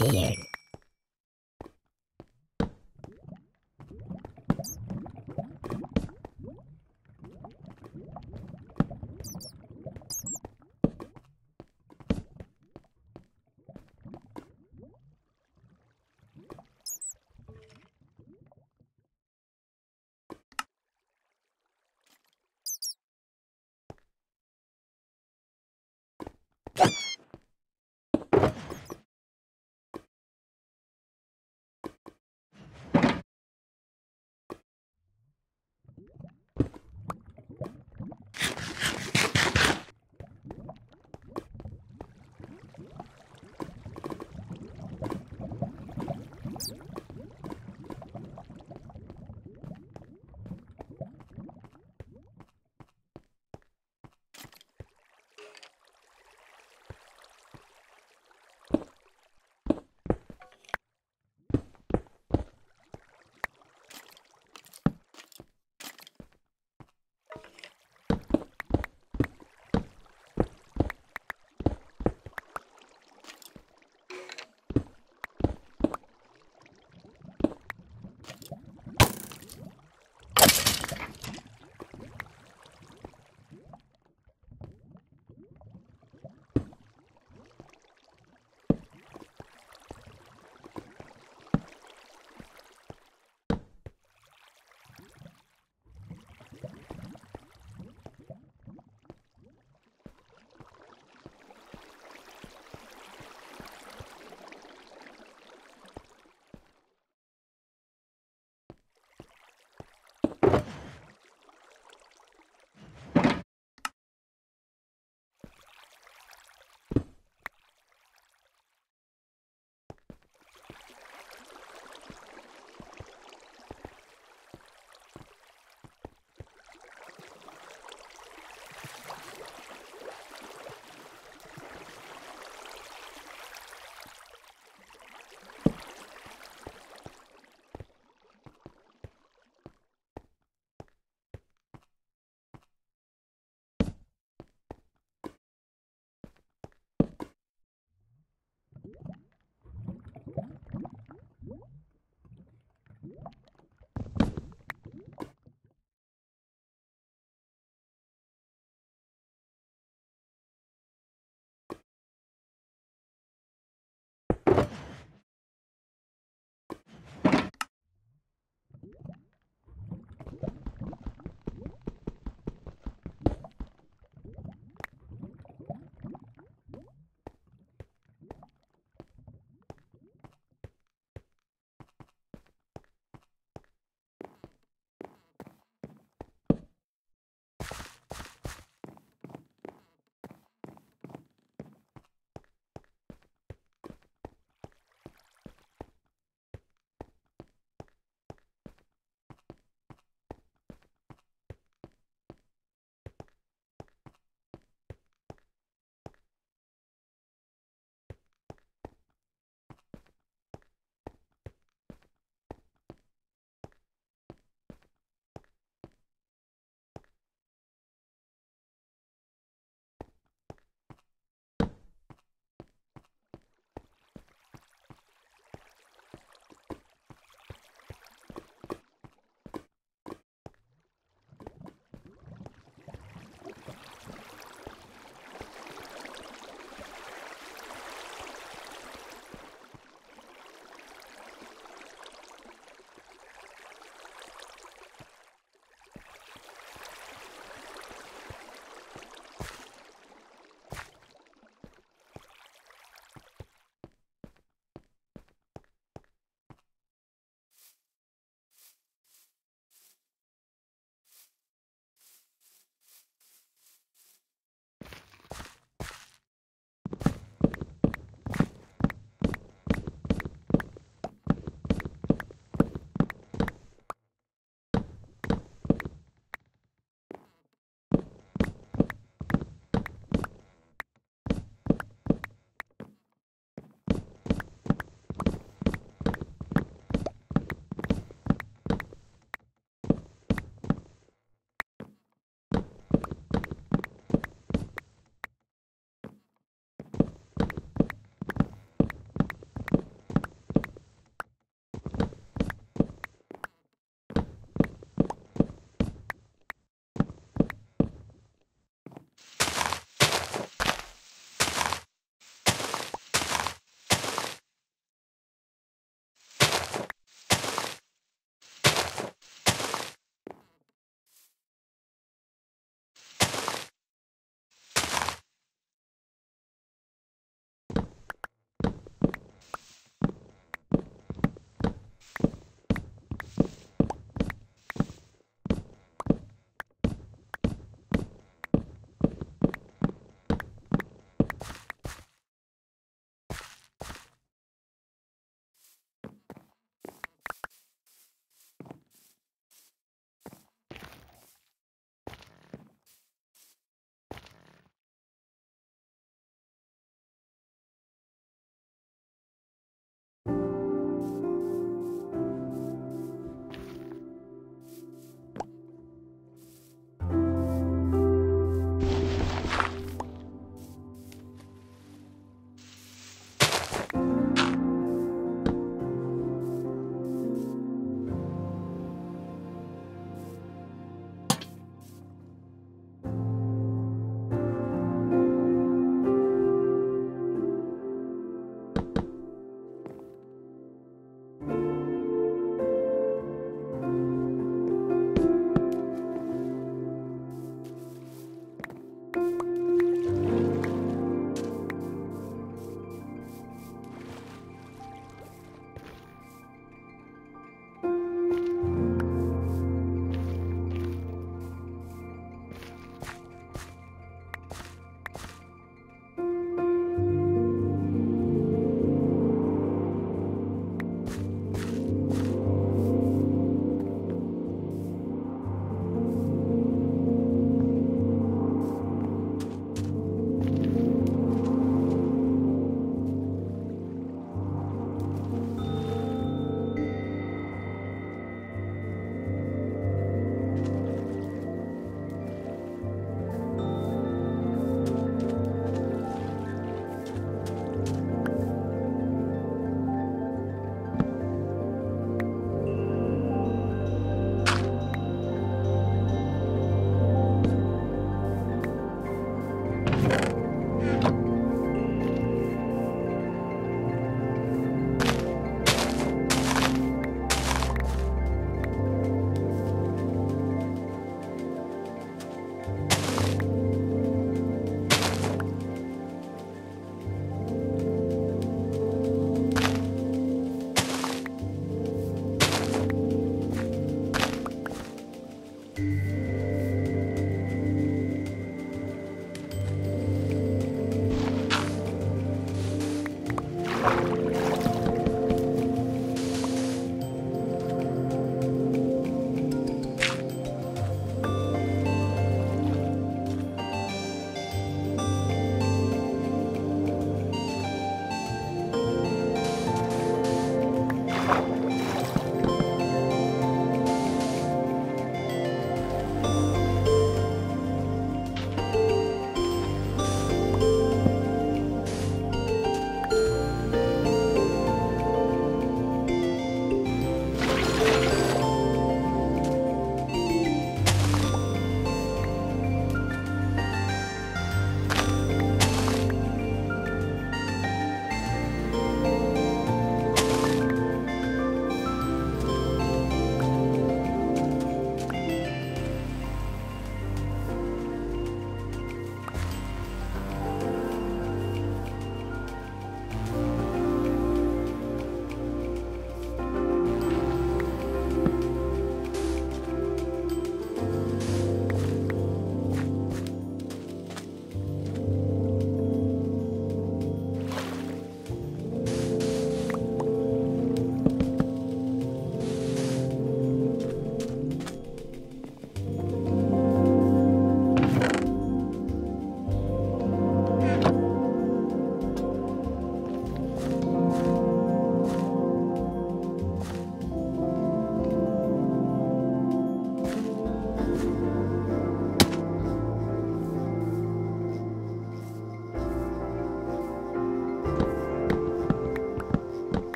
here.